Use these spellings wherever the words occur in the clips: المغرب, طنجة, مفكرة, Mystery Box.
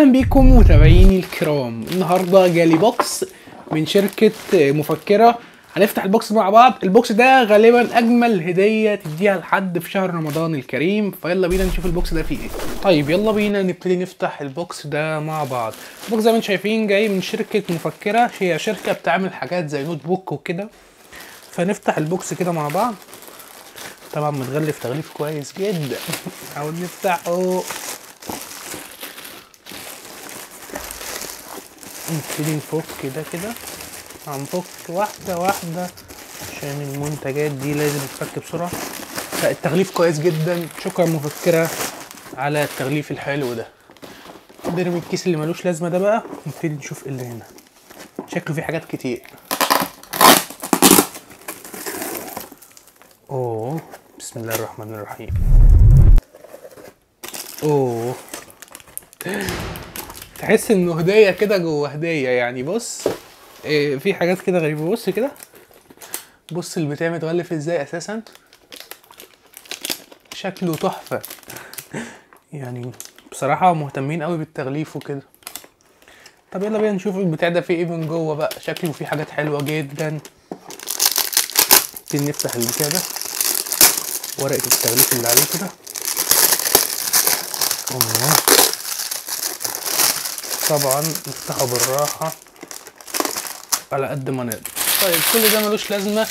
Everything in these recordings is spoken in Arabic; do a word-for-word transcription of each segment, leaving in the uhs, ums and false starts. اهلا بيكم متابعيني الكرام. النهارده جالي بوكس من شركه مفكره، هنفتح البوكس مع بعض. البوكس ده غالبا اجمل هديه تديها لحد في شهر رمضان الكريم، فيلا بينا نشوف البوكس ده فيه ايه. طيب يلا بينا نبتدي نفتح البوكس ده مع بعض. البوكس زي ما انتم شايفين جاي من شركه مفكره، هي شركه بتعمل حاجات زي نوت بوك وكده. فنفتح البوكس كده مع بعض، طبعا متغلف تغليف كويس جدا. حاول نفتحه، نبتدي نفك ده كده، هنفك واحدة واحدة عشان المنتجات دي لازم تتفك بسرعة. التغليف كويس جدا، شكرا مفكرة على التغليف الحلو ده. نرمي الكيس اللي ملوش لازمة ده بقى، نبتدي نشوف اللي هنا. شكله فيه حاجات كتير. اوه بسم الله الرحمن الرحيم. اوه تحس انه هديه كده جوه هديه، يعني بص إيه، في حاجات كده غريبه. بص كده، بص البتاع متغلف ازاي اساسا، شكله تحفه. يعني بصراحه مهتمين قوي بالتغليف وكده. طب يلا بينا نشوف البتاع ده فيه ايه من جوه بقى، شكله فيه حاجات حلوه جدا. نفتح البتاع ده، ورقه التغليف اللي عليه كده. اوه طبعا نفتحه بالراحة على قد ما نقدر. طيب كل ده ملوش لازمة،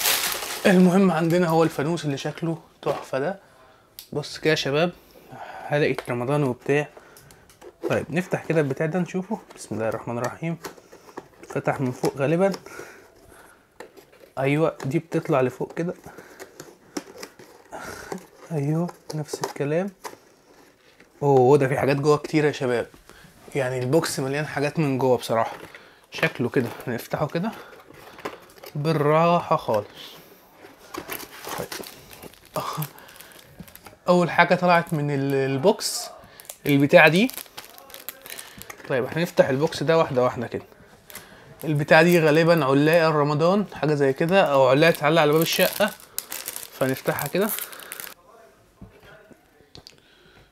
المهم عندنا هو الفانوس اللي شكله تحفة ده. بص كده يا شباب، حلقة رمضان وبتاع. طيب نفتح كده البتاع ده نشوفه. بسم الله الرحمن الرحيم. فتح من فوق غالبا، ايوه دي بتطلع لفوق كده، ايوه نفس الكلام. اوه ده في حاجات جوه كتير يا شباب، يعني البوكس مليان حاجات من جوه بصراحه. شكله كده هنفتحه كده بالراحه خالص. طيب اول حاجه طلعت من البوكس البتاع دي. طيب هنفتح البوكس ده واحده واحده كده. البتاع دي غالبا علاقه رمضان، حاجه زي كده، او علاقه تعلق على باب الشقه. فنفتحها كده،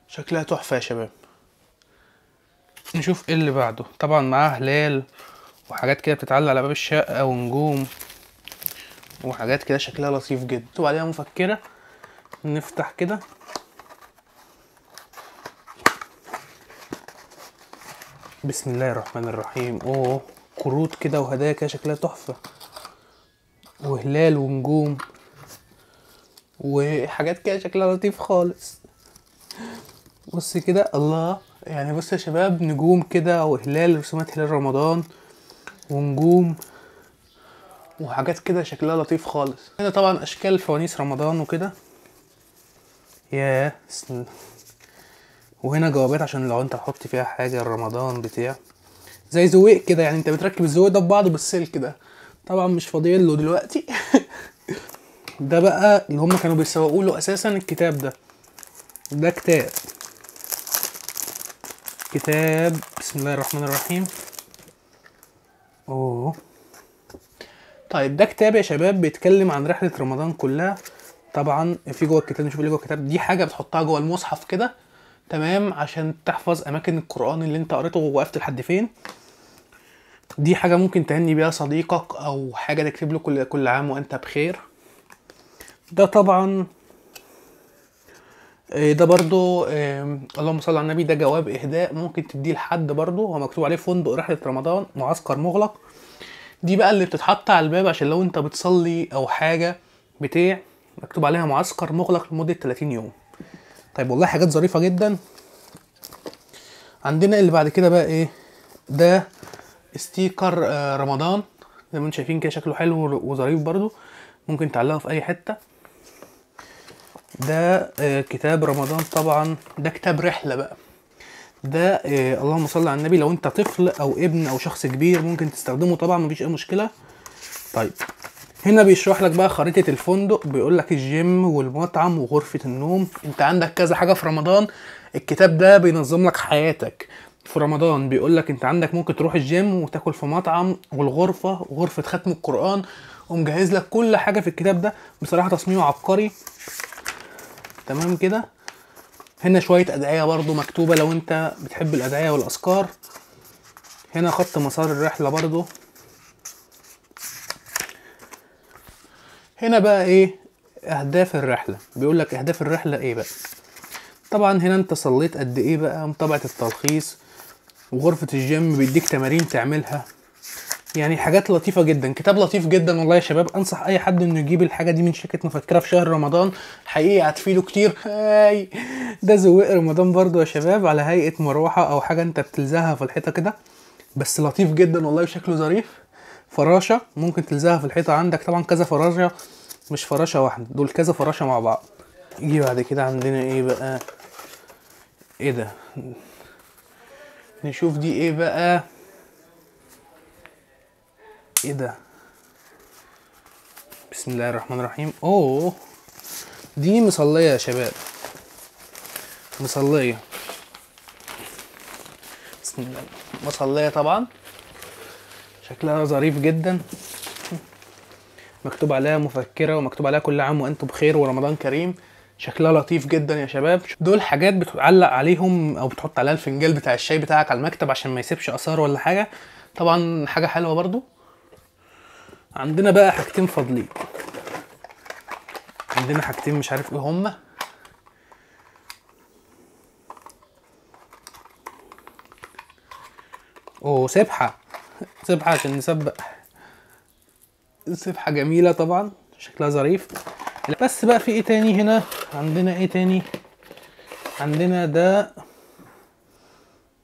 شكلها تحفه يا شباب. نشوف ايه اللي بعده، طبعا معاه هلال وحاجات كده بتتعلق على باب الشقه ونجوم وحاجات كده شكلها لطيف جدا، مكتوب عليها مفكره. نفتح كده، بسم الله الرحمن الرحيم. اوه كروت كده وهدايا كده شكلها تحفه، وهلال ونجوم وحاجات كده شكلها لطيف خالص. بص كده، الله، يعني بص يا شباب، نجوم كده وهلال، رسومات هلال رمضان ونجوم وحاجات كده شكلها لطيف خالص. هنا طبعا اشكال فوانيس رمضان وكده، ياه. وهنا جوابات عشان لو انت هتحط فيها حاجه رمضان بتاع زي زويق كده، يعني انت بتركب الزويق ده ببعضه بالسلك كده. طبعا مش فاضيين له دلوقتي. ده بقى اللي هم كانوا بيسوقوا له اساسا الكتاب ده. ده كتاب كتاب بسم الله الرحمن الرحيم. اوه طيب ده كتاب يا شباب بيتكلم عن رحله رمضان كلها. طبعا في جوه الكتاب، نشوف اللي جوه الكتاب. دي حاجه بتحطها جوه المصحف كده، تمام، عشان تحفظ اماكن القران اللي انت قريته ووقفت لحد فين. دي حاجه ممكن تهني بيها صديقك، او حاجه تكتب له كل كل عام وانت بخير. ده طبعا ده برضو اللهم صل على النبي، ده جواب اهداء ممكن تديه لحد برضو، هو مكتوب عليه فندق رحله رمضان معسكر مغلق. دي بقى اللي بتتحط على الباب عشان لو انت بتصلي او حاجه بتاع مكتوب عليها معسكر مغلق لمده ثلاثين يوم. طيب والله حاجات ظريفه جدا. عندنا اللي بعد كده بقى ايه؟ ده ستيكر رمضان زي ما انتم شايفين كده، شكله حلو وظريف برضو، ممكن تعلقه في اي حته. ده كتاب رمضان طبعا، ده كتاب رحله بقى. ده اللهم صل على النبي، لو انت طفل او ابن او شخص كبير ممكن تستخدمه، طبعا مفيش اي مشكله. طيب هنا بيشرح لك بقى خريطه الفندق، بيقول لك الجيم والمطعم وغرفه النوم، انت عندك كذا حاجه في رمضان. الكتاب ده بينظم لك حياتك في رمضان، بيقول لك انت عندك ممكن تروح الجيم وتاكل في مطعم والغرفه وغرفه ختم القران، ومجهز لك كل حاجه في الكتاب ده. بصراحه تصميمه عبقري، تمام كده. هنا شوية أدعية برضو مكتوبة لو انت بتحب الأدعية والأذكار. هنا خط مسار الرحلة برضو. هنا بقى ايه أهداف الرحلة، بيقولك أهداف الرحلة ايه بقى. طبعا هنا انت صليت قد ايه بقى، مطبعة التلخيص، وغرفة الجيم بيديك تمارين تعملها، يعني حاجات لطيفة جدا، كتاب لطيف جدا والله يا شباب. انصح اي حد انه يجيب الحاجة دي من شركة مفكرة في شهر رمضان، حقيقي هتفيده كتير. هاي ده زوق رمضان برضو يا شباب، على هيئة مروحة او حاجة انت بتلزقها في الحيطة كده، بس لطيف جدا والله وشكله ظريف. فراشة ممكن تلزقها في الحيطة عندك، طبعا كذا فراشة مش فراشة واحدة، دول كذا فراشة مع بعض. يجي بعد كده عندنا ايه بقى، ايه ده، نشوف دي ايه بقى، ايه ده، بسم الله الرحمن الرحيم. اوه دي مصلية يا شباب، مصلية، بسم الله، مصلية طبعا شكلها ظريف جدا، مكتوب عليها مفكرة ومكتوب عليها كل عام وانتم بخير ورمضان كريم، شكلها لطيف جدا يا شباب. دول حاجات بتعلق عليهم او بتحط عليها الفنجال بتاع الشاي بتاعك على المكتب عشان ما يسيبش اثار ولا حاجة، طبعا حاجة حلوة برضو. عندنا بقى حاجتين فاضلين، عندنا حاجتين مش عارف ايه هما، اوه سبحة، سبحة عشان نسبق، سبحة جميلة طبعا شكلها ظريف. بس بقى في ايه تاني هنا، عندنا ايه تاني، عندنا ده،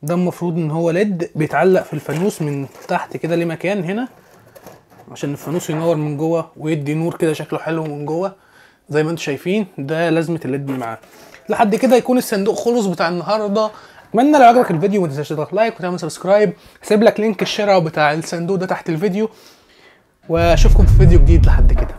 ده المفروض ان هو ليد بيتعلق في الفانوس من تحت كده، ليه مكان هنا عشان الفانوس ينور من جوه ويدي نور كده شكله حلو من جوه زي ما انتم شايفين، ده لازمه الليد معاه. لحد كده يكون الصندوق خلص بتاع النهارده. اتمنى لو عجبك الفيديو ما تنساش تضغط لايك وتعمل سبسكرايب، هسيب لك لينك الشراء بتاع الصندوق ده تحت الفيديو، واشوفكم في فيديو جديد. لحد كده